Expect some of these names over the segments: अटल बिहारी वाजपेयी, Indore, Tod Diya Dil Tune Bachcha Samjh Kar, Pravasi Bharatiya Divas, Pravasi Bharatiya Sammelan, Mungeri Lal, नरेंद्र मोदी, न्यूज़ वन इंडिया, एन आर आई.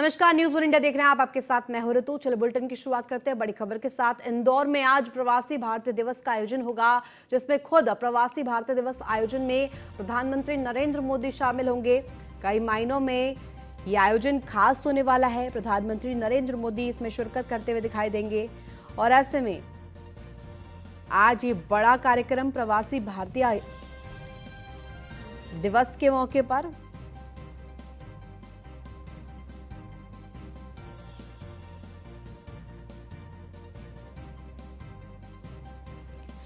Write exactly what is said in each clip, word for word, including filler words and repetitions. नमस्कार, न्यूज़ वन इंडिया देख रहे हैं आप, आपके साथ मैं हूं ऋतु। चलो बुलेटिन की शुरुआत करते हैं बड़ी खबर के साथ। इंदौर में आज प्रवासी भारतीय दिवस का आयोजन होगा, जिसमें खुद प्रवासी भारतीय दिवस आयोजन में प्रधानमंत्री नरेंद्र मोदी शामिल होंगे। कई मायनों में ये आयोजन खास होने वाला है। प्रधानमंत्री नरेंद्र मोदी इसमें शिरकत करते हुए दिखाई देंगे और ऐसे में आज ये बड़ा कार्यक्रम प्रवासी भारतीय दिवस के मौके पर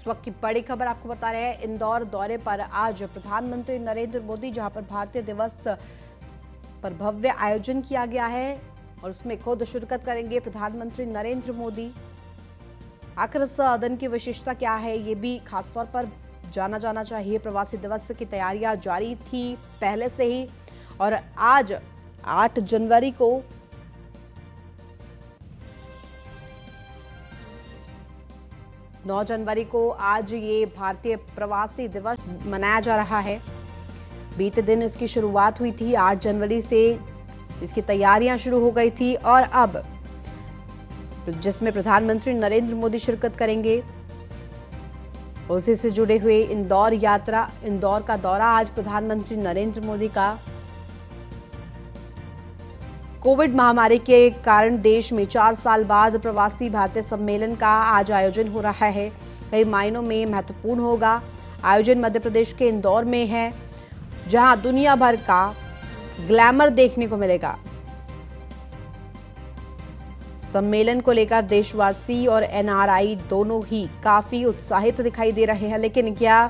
इस वक्त की बड़ी खबर आपको बता रहे हैं। इंदौर दौरे पर आज प्रधानमंत्री नरेंद्र मोदी, जहां पर भारतीय दिवस पर भव्य आयोजन किया गया है और उसमें खुद शिरकत करेंगे प्रधानमंत्री नरेंद्र मोदी। आखिर इस दिन की विशेषता क्या है, ये भी खासतौर पर जाना जाना चाहिए। प्रवासी दिवस की तैयारियां जारी थी पहले से ही और आज आठ जनवरी को नौ जनवरी को आज ये भारतीय प्रवासी दिवस मनाया जा रहा है। बीते दिन इसकी शुरुआत हुई थी, आठ जनवरी से इसकी तैयारियां शुरू हो गई थी और अब जिसमें प्रधानमंत्री नरेंद्र मोदी शिरकत करेंगे उसी से जुड़े हुए इंदौर यात्रा, इंदौर का दौरा आज प्रधानमंत्री नरेंद्र मोदी का। कोविड महामारी के कारण देश में चार साल बाद प्रवासी भारतीय सम्मेलन का आज आयोजन हो रहा है। कई मायनों में महत्वपूर्ण होगा। आयोजन मध्य प्रदेश के इंदौर में है, जहां दुनिया भर का ग्लैमर देखने को मिलेगा। सम्मेलन को लेकर देशवासी और एन आर आई दोनों ही काफी उत्साहित दिखाई दे रहे हैं, लेकिन क्या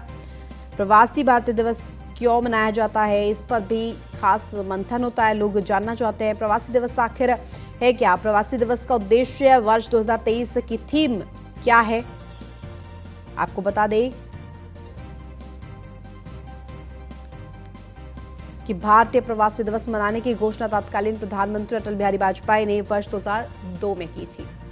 प्रवासी भारतीय दिवस क्यों मनाया जाता है, इस पर भी खास मंथन होता है। लोग जानना चाहते हैं प्रवासी दिवस आखिर है क्या, प्रवासी दिवस का उद्देश्य, वर्ष दो हज़ार तेईस की थीम क्या है। आपको बता दें कि भारतीय प्रवासी दिवस मनाने की घोषणा तत्कालीन प्रधानमंत्री अटल बिहारी वाजपेयी ने वर्ष दो हज़ार दो में की थी।